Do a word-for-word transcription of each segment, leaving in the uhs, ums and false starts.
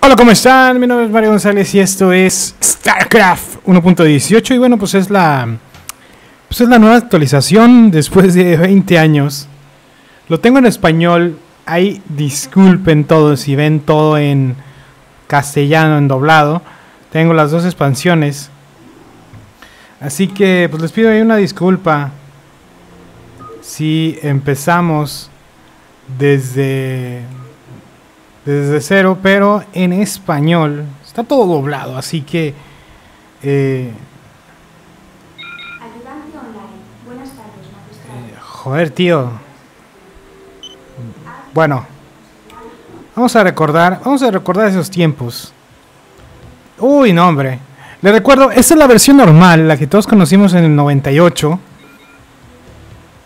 Hola, ¿cómo están? Mi nombre es Mario González y esto es StarCraft uno punto dieciocho. Y bueno, pues es la pues es la nueva actualización después de veinte años. Lo tengo en español. Ahí disculpen todos si ven todo en castellano, en doblado. Tengo las dos expansiones. Así que pues les pido ahí una disculpa si empezamos desde... desde cero, pero en español está todo doblado, así que eh, ayudante online. Buenas tardes, magistrado. Eh, joder, tío. Bueno, vamos a recordar, vamos a recordar esos tiempos. Uy, no, hombre. Les recuerdo, esta es la versión normal, la que todos conocimos en el noventa y ocho.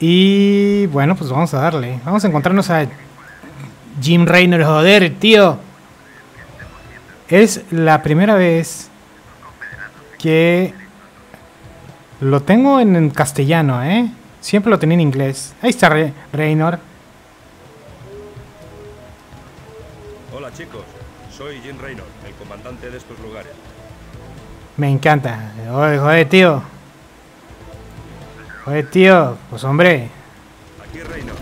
Y bueno, pues vamos a darle. Vamos a encontrarnos a Jim Raynor, joder, tío. Es la primera vez que lo tengo en castellano, ¿eh? Siempre lo tenía en inglés. Ahí está Re Raynor. Hola, chicos. Soy Jim Raynor, el comandante de estos lugares. Me encanta. Oye, joder, tío. Joder, tío. Pues, hombre. Aquí Raynor.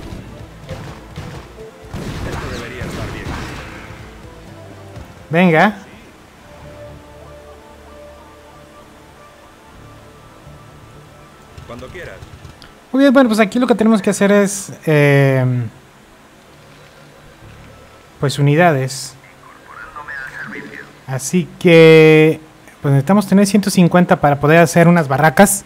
Venga. Cuando quieras. Muy bien, bueno, pues aquí lo que tenemos que hacer es eh, pues unidades. Así que pues necesitamos tener ciento cincuenta para poder hacer unas barracas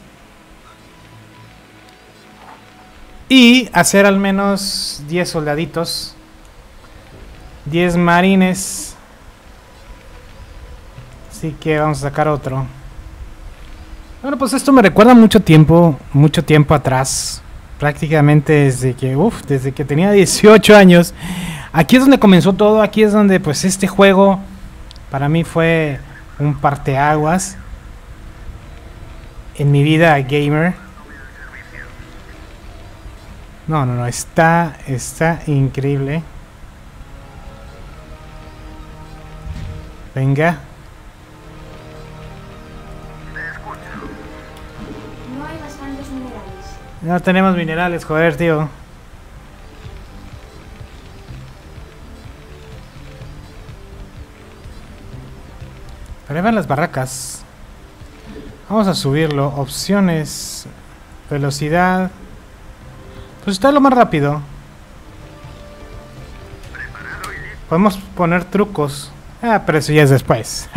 y hacer al menos diez soldaditos, diez marines. Así que vamos a sacar otro. Bueno, pues esto me recuerda mucho tiempo, mucho tiempo atrás. Prácticamente desde que, uff, desde que tenía dieciocho años. Aquí es donde comenzó todo, aquí es donde pues este juego para mí fue un parteaguas en mi vida gamer. No, no, no, está, está increíble. Venga. No tenemos minerales, joder, tío. Pero ahí van las barracas. Vamos a subirlo. Opciones. Velocidad. Pues está lo más rápido. Podemos poner trucos. Ah, pero eso ya es después.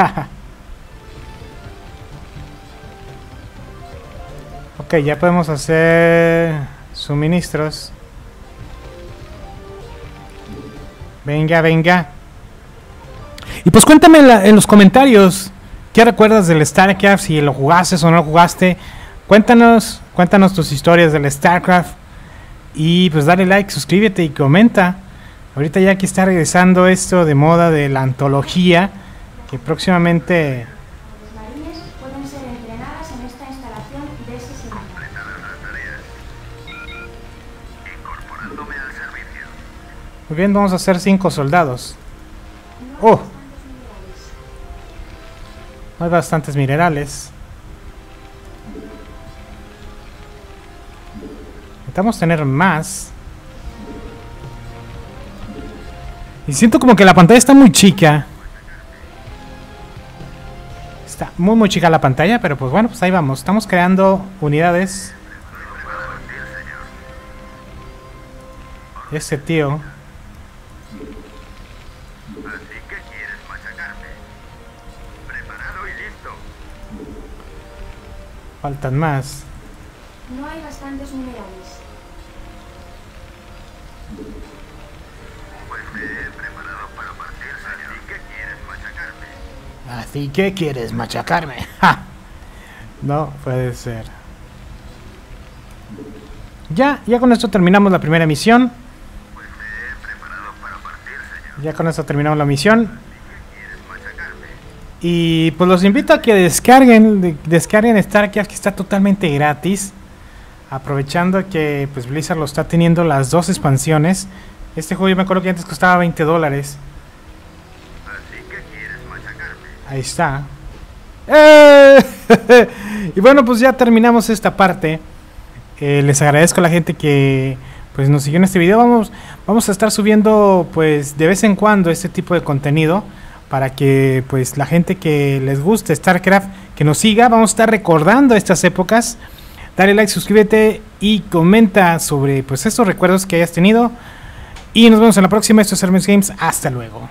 Ok, ya podemos hacer suministros. Venga, venga. Y pues cuéntame la, en los comentarios qué recuerdas del StarCraft, si lo jugaste o no lo jugaste. Cuéntanos, cuéntanos tus historias del StarCraft. Y pues dale like, suscríbete y comenta. Ahorita ya que está regresando esto de moda de la antología, que próximamente... Muy bien, vamos a hacer cinco soldados. ¡Oh! Hay bastantes minerales. Necesitamos tener más. Y siento como que la pantalla está muy chica. Está muy muy chica la pantalla, pero pues bueno, pues ahí vamos. Estamos creando unidades. Este tío... Faltan más. No hay bastantes minerales. Pues te he preparado para partir, así que quieres machacarme. Así que quieres machacarme. ¡Ja! No puede ser. Ya, ya con esto terminamos la primera misión. Pues te he preparado para partir, señor. Ya con esto terminamos la misión. Y pues los invito a que descarguen descarguen StarCraft, que está totalmente gratis, aprovechando que pues Blizzard lo está teniendo las dos expansiones. Este juego yo me acuerdo que antes costaba veinte dólares. Así que Ahí está. ¡Eh! Y bueno, pues ya terminamos esta parte. Eh, les agradezco a la gente que pues nos siguió en este video. Vamos, vamos a estar subiendo pues de vez en cuando este tipo de contenido, para que pues la gente que les guste StarCraft, que nos siga. Vamos a estar recordando estas épocas. Dale like, suscríbete y comenta sobre pues estos recuerdos que hayas tenido. Y nos vemos en la próxima. Esto es HermexGames. Hasta luego.